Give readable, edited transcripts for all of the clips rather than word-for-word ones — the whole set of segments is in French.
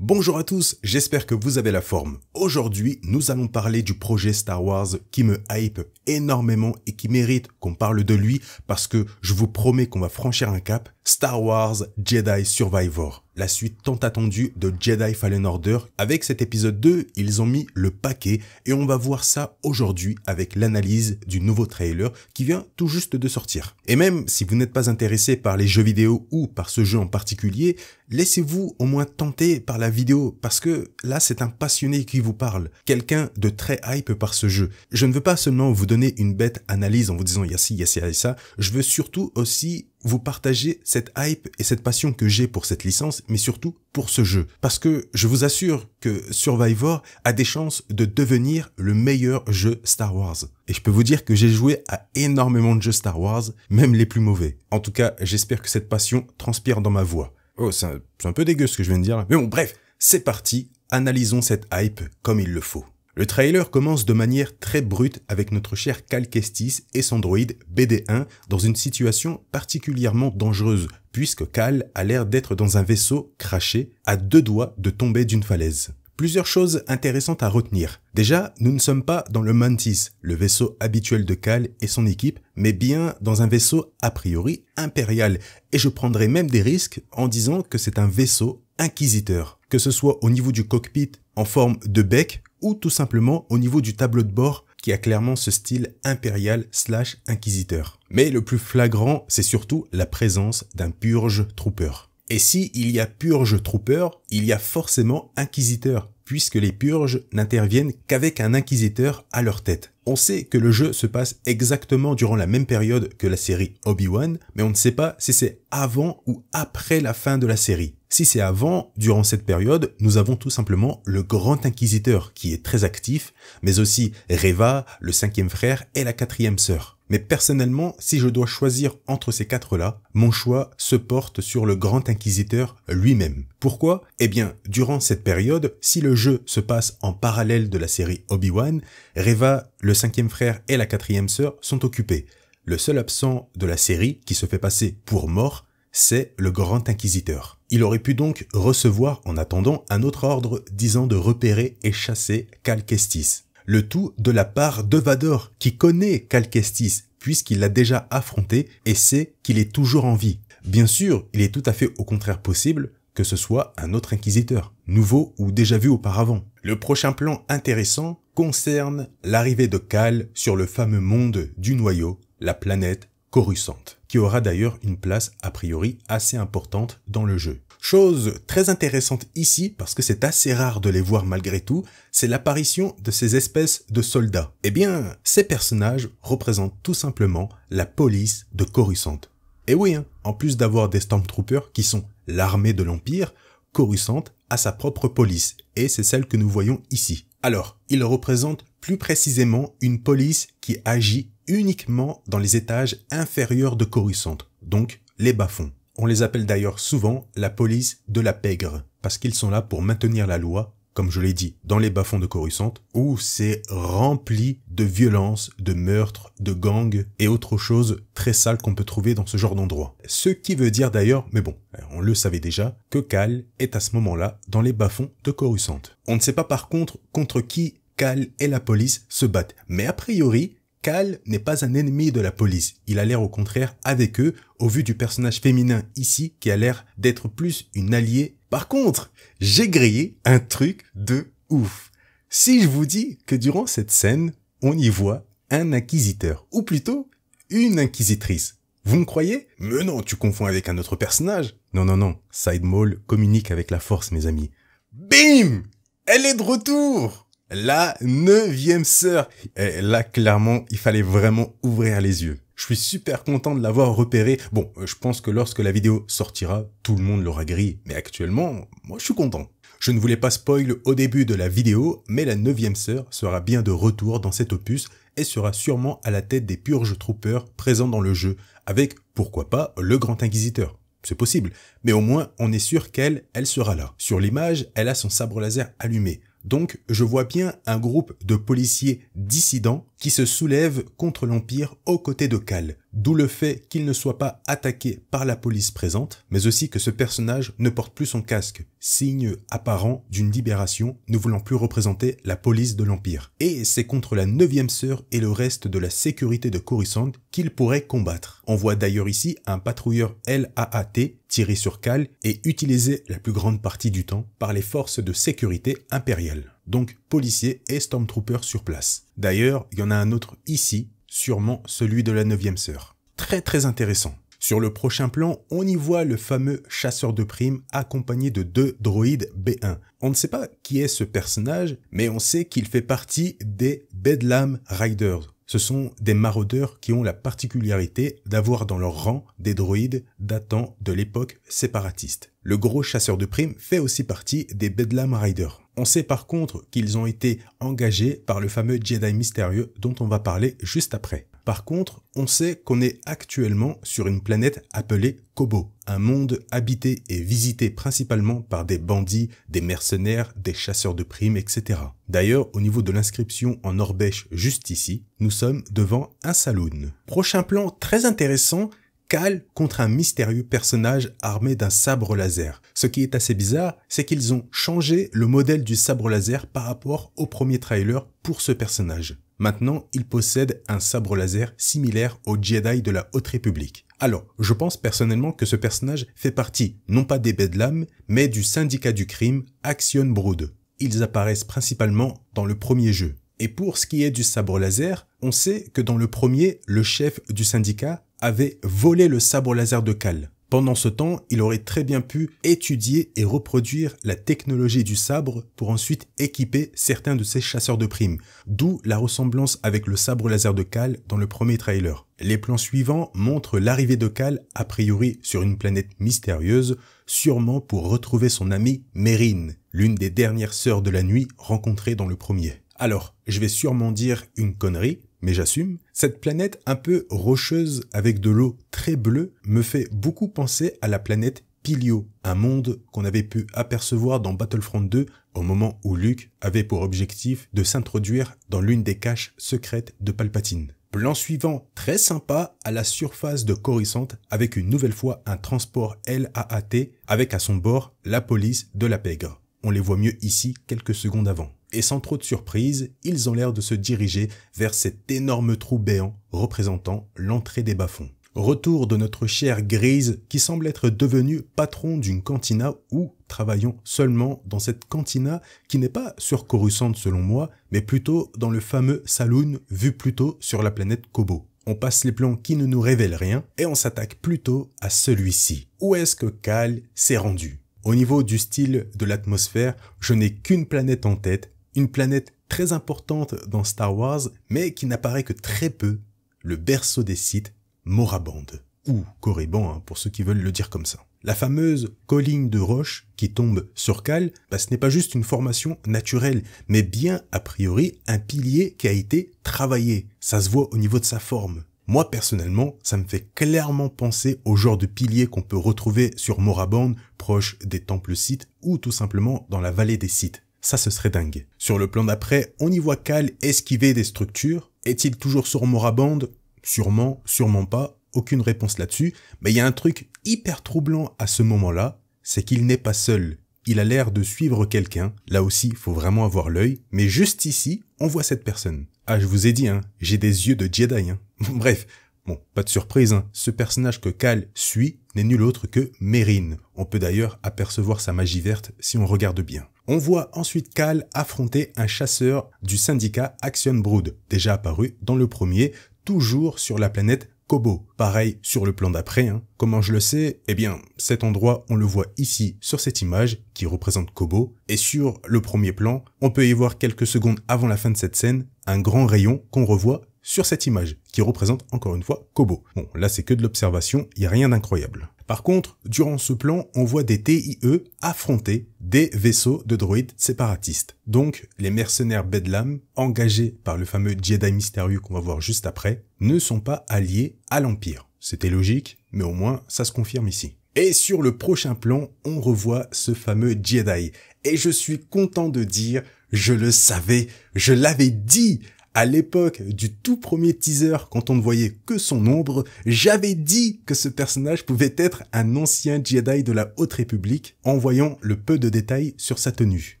Bonjour à tous, j'espère que vous avez la forme. Aujourd'hui, nous allons parler du projet Star Wars qui me hype énormément et qui mérite qu'on parle de lui parce que je vous promets qu'on va franchir un cap. Star Wars Jedi Survivor, la suite tant attendue de Jedi Fallen Order. Avec cet épisode 2, ils ont mis le paquet et on va voir ça aujourd'hui avec l'analyse du nouveau trailer qui vient tout juste de sortir. Et même si vous n'êtes pas intéressé par les jeux vidéo ou par ce jeu en particulier, laissez-vous au moins tenter par la vidéo parce que là c'est un passionné qui vous parle, quelqu'un de très hype par ce jeu. Je ne veux pas seulement vous donner une bête analyse en vous disant y'a ci, y'a ci, y'a ça, je veux surtout aussi vous partagez cette hype et cette passion que j'ai pour cette licence, mais surtout pour ce jeu. Parce que je vous assure que Survivor a des chances de devenir le meilleur jeu Star Wars. Et je peux vous dire que j'ai joué à énormément de jeux Star Wars, même les plus mauvais. En tout cas, j'espère que cette passion transpire dans ma voix. Oh, c'est un peu dégueu ce que je viens de dire là. Mais bon, bref, c'est parti, analysons cette hype comme il le faut. Le trailer commence de manière très brute avec notre cher Cal Kestis et son droïde BD1 dans une situation particulièrement dangereuse puisque Cal a l'air d'être dans un vaisseau craché à deux doigts de tomber d'une falaise. Plusieurs choses intéressantes à retenir. Déjà, nous ne sommes pas dans le Mantis, le vaisseau habituel de Cal et son équipe, mais bien dans un vaisseau a priori impérial et je prendrai même des risques en disant que c'est un vaisseau inquisiteur, que ce soit au niveau du cockpit en forme de bec ou tout simplement au niveau du tableau de bord qui a clairement ce style impérial slash inquisiteur. Mais le plus flagrant, c'est surtout la présence d'un purge trooper. Et si il y a purge trooper, il y a forcément inquisiteur, puisque les purges n'interviennent qu'avec un inquisiteur à leur tête. On sait que le jeu se passe exactement durant la même période que la série Obi-Wan, mais on ne sait pas si c'est avant ou après la fin de la série. Si c'est avant, durant cette période, nous avons tout simplement le Grand Inquisiteur qui est très actif, mais aussi Reva, le 5e frère et la 4e sœur. Mais personnellement, si je dois choisir entre ces quatre-là, mon choix se porte sur le Grand Inquisiteur lui-même. Pourquoi? Eh bien, durant cette période, si le jeu se passe en parallèle de la série Obi-Wan, Reva, le 5e frère et la 4e sœur sont occupés. Le seul absent de la série qui se fait passer pour mort, c'est le Grand Inquisiteur. Il aurait pu donc recevoir, en attendant, un autre ordre disant de repérer et chasser Cal Kestis. Le tout de la part de Vador, qui connaît Cal Kestis, puisqu'il l'a déjà affronté et sait qu'il est toujours en vie. Bien sûr, il est tout à fait au contraire possible que ce soit un autre inquisiteur, nouveau ou déjà vu auparavant. Le prochain plan intéressant concerne l'arrivée de Cal sur le fameux monde du noyau, la planète Coruscant, qui aura d'ailleurs une place a priori assez importante dans le jeu. Chose très intéressante ici, parce que c'est assez rare de les voir malgré tout, c'est l'apparition de ces espèces de soldats. Eh bien, ces personnages représentent tout simplement la police de Coruscant. Et oui, hein, en plus d'avoir des Stormtroopers qui sont l'armée de l'Empire, Coruscant a sa propre police, et c'est celle que nous voyons ici. Alors, ils représentent plus précisément une police qui agit uniquement dans les étages inférieurs de Coruscant, donc les bas-fonds. On les appelle d'ailleurs souvent la police de la pègre, parce qu'ils sont là pour maintenir la loi, comme je l'ai dit, dans les bas-fonds de Coruscant, où c'est rempli de violences, de meurtres, de gangs et autres choses très sales qu'on peut trouver dans ce genre d'endroit. Ce qui veut dire d'ailleurs, mais bon, on le savait déjà, que Cal est à ce moment-là dans les bas-fonds de Coruscant. On ne sait pas par contre contre qui Cal et la police se battent, mais a priori, Cal n'est pas un ennemi de la police, il a l'air au contraire avec eux au vu du personnage féminin ici qui a l'air d'être plus une alliée. Par contre, j'ai grillé un truc de ouf. Si je vous dis que durant cette scène, on y voit un inquisiteur, ou plutôt une inquisitrice. Vous me croyez? Mais non, tu confonds avec un autre personnage. Non, non, non, Side Maul communique avec la force mes amis. Bim! Elle est de retour! La 9e sœur. Et là, clairement, il fallait vraiment ouvrir les yeux. Je suis super content de l'avoir repéré. Bon, je pense que lorsque la vidéo sortira, tout le monde l'aura grillé. Mais actuellement, moi, je suis content. Je ne voulais pas spoiler au début de la vidéo, mais la 9e sœur sera bien de retour dans cet opus et sera sûrement à la tête des purge troopers présents dans le jeu, avec, pourquoi pas, le Grand Inquisiteur. C'est possible. Mais au moins, on est sûr qu'elle sera là. Sur l'image, elle a son sabre laser allumé. Donc, je vois bien un groupe de policiers dissidents qui se soulèvent contre l'Empire aux côtés de Cal, d'où le fait qu'il ne soit pas attaqué par la police présente, mais aussi que ce personnage ne porte plus son casque, signe apparent d'une libération ne voulant plus représenter la police de l'Empire. Et c'est contre la neuvième sœur et le reste de la sécurité de Coruscant qu'il pourrait combattre. On voit d'ailleurs ici un patrouilleur L.A.A.T. tirer sur Cal et utilisé la plus grande partie du temps par les forces de sécurité impériales, donc policiers et stormtroopers sur place. D'ailleurs, il y en a un autre ici, sûrement celui de la 9e sœur. Très très intéressant. Sur le prochain plan, on y voit le fameux chasseur de primes accompagné de 2 droïdes B1. On ne sait pas qui est ce personnage, mais on sait qu'il fait partie des Bedlam Riders. Ce sont des maraudeurs qui ont la particularité d'avoir dans leur rang des droïdes datant de l'époque séparatiste. Le gros chasseur de primes fait aussi partie des Bedlam Riders. On sait par contre qu'ils ont été engagés par le fameux Jedi mystérieux dont on va parler juste après. Par contre, on sait qu'on est actuellement sur une planète appelée Koboh, un monde habité et visité principalement par des bandits, des mercenaires, des chasseurs de primes, etc. D'ailleurs, au niveau de l'inscription en Orbèche juste ici, nous sommes devant un saloon. Prochain plan très intéressant, Cal contre un mystérieux personnage armé d'un sabre laser. Ce qui est assez bizarre, c'est qu'ils ont changé le modèle du sabre laser par rapport au premier trailer pour ce personnage. Maintenant, il possède un sabre laser similaire aux Jedi de la Haute République. Alors, je pense personnellement que ce personnage fait partie, non pas des Bedlam, mais du syndicat du crime Action Brood. Ils apparaissent principalement dans le premier jeu. Et pour ce qui est du sabre laser, on sait que dans le premier, le chef du syndicat avait volé le sabre laser de Cal. Pendant ce temps, il aurait très bien pu étudier et reproduire la technologie du sabre pour ensuite équiper certains de ses chasseurs de primes, d'où la ressemblance avec le sabre laser de Cal dans le premier trailer. Les plans suivants montrent l'arrivée de Cal, a priori sur une planète mystérieuse, sûrement pour retrouver son ami Merrin, l'une des dernières sœurs de la nuit rencontrées dans le premier. Alors, je vais sûrement dire une connerie, mais j'assume, cette planète un peu rocheuse avec de l'eau très bleue me fait beaucoup penser à la planète Pilio, un monde qu'on avait pu apercevoir dans Battlefront 2 au moment où Luke avait pour objectif de s'introduire dans l'une des caches secrètes de Palpatine. Plan suivant très sympa à la surface de Coruscant avec une nouvelle fois un transport L.A.A.T. avec à son bord la police de la Pègre. On les voit mieux ici quelques secondes avant. Et sans trop de surprise, ils ont l'air de se diriger vers cet énorme trou béant représentant l'entrée des bas-fonds. Retour de notre chère Grise qui semble être devenue patron d'une cantina ou travaillant seulement dans cette cantina qui n'est pas sur Coruscant selon moi, mais plutôt dans le fameux saloon vu plus tôt sur la planète Koboh. On passe les plans qui ne nous révèlent rien et on s'attaque plutôt à celui-ci. Où est-ce que Cal s'est rendu? Au niveau du style de l'atmosphère, je n'ai qu'une planète en tête, une planète très importante dans Star Wars, mais qui n'apparaît que très peu, le berceau des Sith, Moraband, ou Korriban pour ceux qui veulent le dire comme ça. La fameuse colline de roche qui tombe sur Cal, ce n'est pas juste une formation naturelle, mais bien a priori un pilier qui a été travaillé, ça se voit au niveau de sa forme. Moi personnellement, ça me fait clairement penser au genre de pilier qu'on peut retrouver sur Moraband, proche des temples Sith ou tout simplement dans la vallée des Sith. Ça, ce serait dingue. Sur le plan d'après, on y voit Cal esquiver des structures. Est-il toujours sur Moraband? Sûrement, sûrement pas, aucune réponse là-dessus. Mais il y a un truc hyper troublant à ce moment-là, c'est qu'il n'est pas seul. Il a l'air de suivre quelqu'un, là aussi il faut vraiment avoir l'œil, mais juste ici, on voit cette personne. Ah je vous ai dit, hein, j'ai des yeux de Jedi. Hein. Bref, bon, pas de surprise, hein. Ce personnage que Cal suit n'est nul autre que Merrin. On peut d'ailleurs apercevoir sa magie verte si on regarde bien. On voit ensuite Cal affronter un chasseur du syndicat Action Brood, déjà apparu dans le premier, toujours sur la planète Koboh. Pareil sur le plan d'après, hein. Comment je le sais? Eh bien, cet endroit, on le voit ici sur cette image qui représente Koboh. Et sur le premier plan, on peut y voir quelques secondes avant la fin de cette scène, un grand rayon qu'on revoit sur cette image qui représente encore une fois Koboh. Bon, là c'est que de l'observation, il n'y a rien d'incroyable. Par contre, durant ce plan, on voit des TIE affronter des vaisseaux de droïdes séparatistes. Donc, les mercenaires Bedlam, engagés par le fameux Jedi mystérieux qu'on va voir juste après, ne sont pas alliés à l'Empire. C'était logique, mais au moins, ça se confirme ici. Et sur le prochain plan, on revoit ce fameux Jedi. Et je suis content de dire, je le savais, je l'avais dit! À l'époque du tout premier teaser, quand on ne voyait que son ombre, j'avais dit que ce personnage pouvait être un ancien Jedi de la Haute République en voyant le peu de détails sur sa tenue.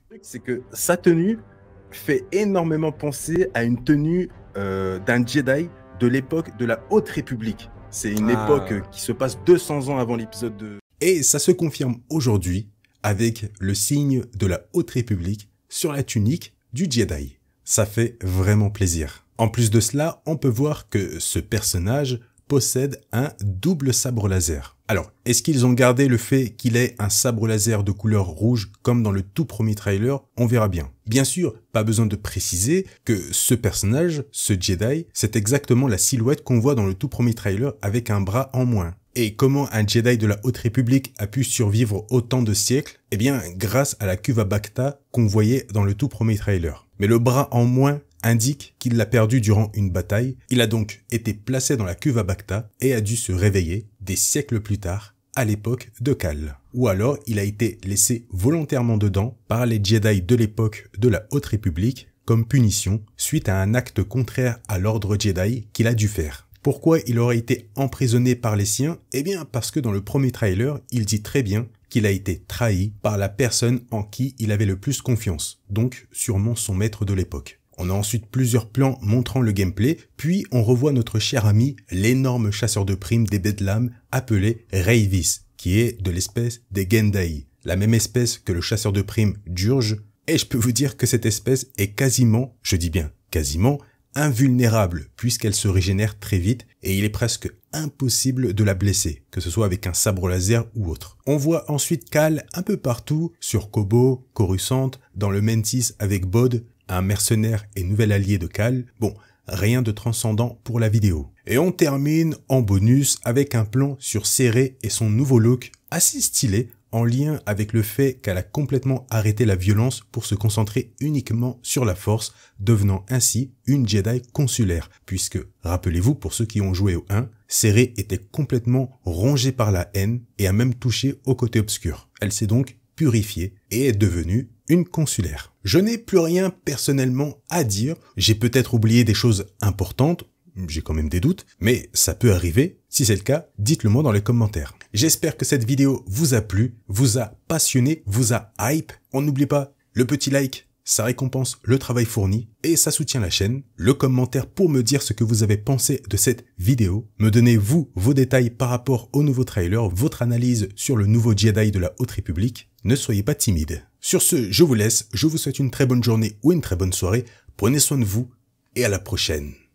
C'est que sa tenue fait énormément penser à une tenue d'un Jedi de l'époque de la Haute République. C'est une époque qui se passe 200 ans avant l'épisode 2. Et ça se confirme aujourd'hui avec le signe de la Haute République sur la tunique du Jedi. Ça fait vraiment plaisir. En plus de cela, on peut voir que ce personnage possède un double sabre laser. Alors, est-ce qu'ils ont gardé le fait qu'il ait un sabre laser de couleur rouge comme dans le tout premier trailer? On verra bien. Bien sûr, pas besoin de préciser que ce personnage, ce Jedi, c'est exactement la silhouette qu'on voit dans le tout premier trailer avec un bras en moins. Et comment un Jedi de la Haute République a pu survivre autant de siècles? Eh bien, grâce à la cuve à Bacta qu'on voyait dans le tout premier trailer. Mais le bras en moins indique qu'il l'a perdu durant une bataille. Il a donc été placé dans la cuve à Bacta et a dû se réveiller des siècles plus tard, à l'époque de Cal. Ou alors il a été laissé volontairement dedans par les Jedi de l'époque de la Haute République comme punition suite à un acte contraire à l'ordre Jedi qu'il a dû faire. Pourquoi il aurait été emprisonné par les siens? Eh bien parce que dans le premier trailer, il dit très bien qu'il a été trahi par la personne en qui il avait le plus confiance, donc sûrement son maître de l'époque. On a ensuite plusieurs plans montrant le gameplay, puis on revoit notre cher ami, l'énorme chasseur de primes des Bedlam, appelé Ravis, qui est de l'espèce des Gendai, la même espèce que le chasseur de primes d'Urge, et je peux vous dire que cette espèce est quasiment, je dis bien quasiment, invulnérable, puisqu'elle se régénère très vite et il est presque impossible de la blesser, que ce soit avec un sabre laser ou autre. On voit ensuite Cal un peu partout, sur Koboh, Coruscant, dans le Mantis avec Bod, un mercenaire et nouvel allié de Cal. Bon, rien de transcendant pour la vidéo. Et on termine en bonus avec un plan sur Cere et son nouveau look assez stylé, en lien avec le fait qu'elle a complètement arrêté la violence pour se concentrer uniquement sur la force, devenant ainsi une Jedi consulaire, puisque, rappelez-vous, pour ceux qui ont joué au 1, Cere était complètement rongée par la haine et a même touché au côté obscur. Elle s'est donc purifiée et est devenue une consulaire. Je n'ai plus rien personnellement à dire, j'ai peut-être oublié des choses importantes, j'ai quand même des doutes, mais ça peut arriver. Si c'est le cas, dites-le moi dans les commentaires. J'espère que cette vidéo vous a plu, vous a passionné, vous a hype. On n'oublie pas le petit like, ça récompense le travail fourni et ça soutient la chaîne. Le commentaire pour me dire ce que vous avez pensé de cette vidéo. Me donnez vous vos détails par rapport au nouveau trailer, votre analyse sur le nouveau Jedi de la Haute République. Ne soyez pas timide. Sur ce, je vous laisse, je vous souhaite une très bonne journée ou une très bonne soirée. Prenez soin de vous et à la prochaine.